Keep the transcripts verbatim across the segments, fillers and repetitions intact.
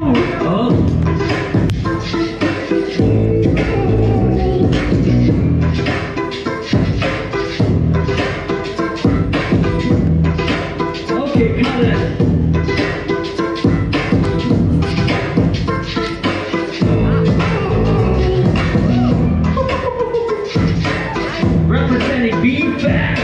Okay, Karan. Representing being back.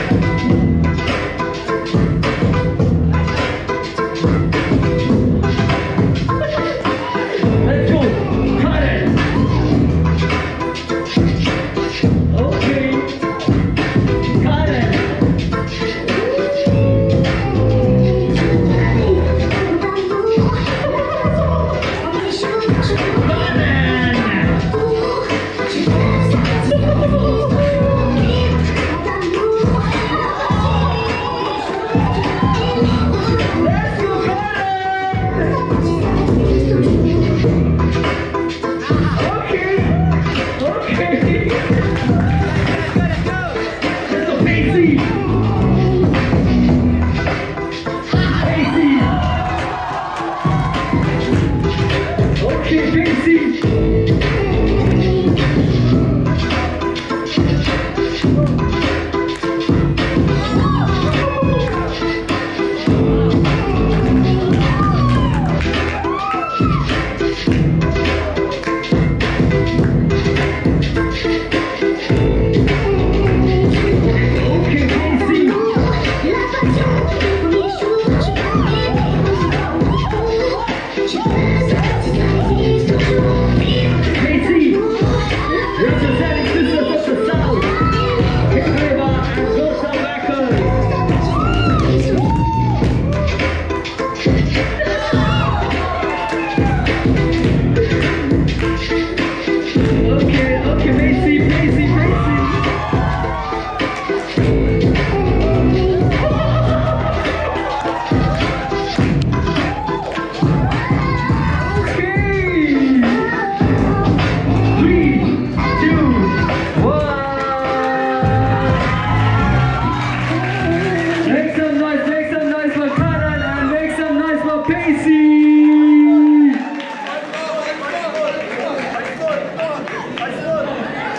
Pacy! Pacy! Okay, Pacy!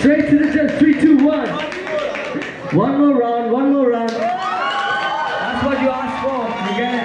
Straight to the chest, three, two, one. One more round, one more round. That's what you asked for, you get it.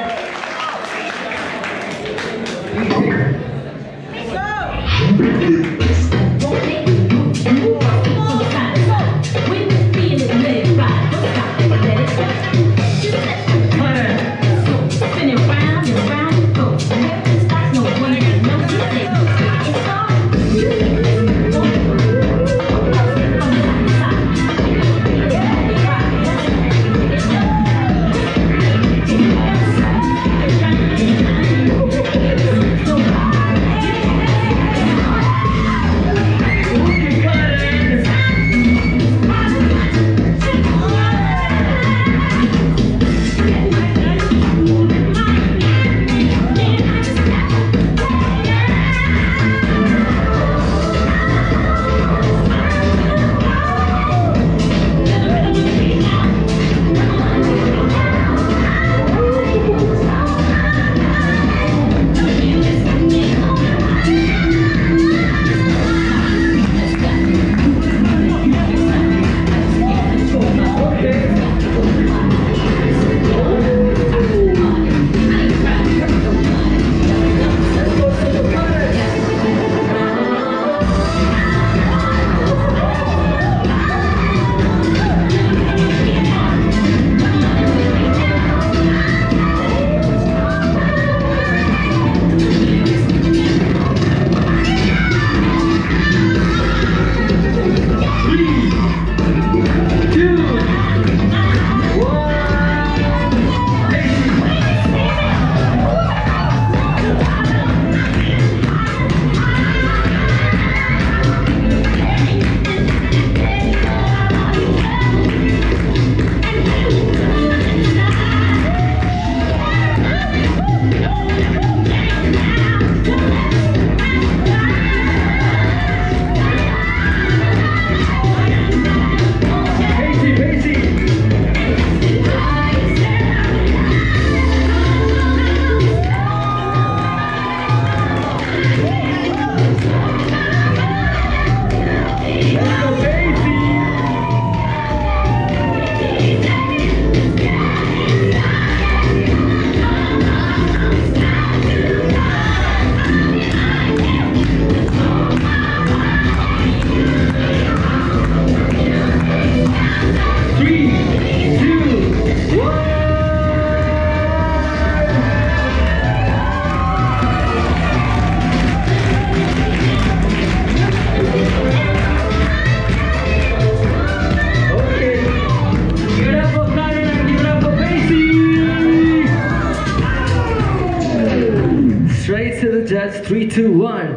Next to the judge, three, two, one.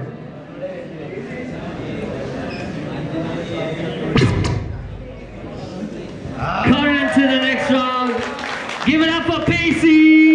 Karan to the next round. Give it up for Pacy.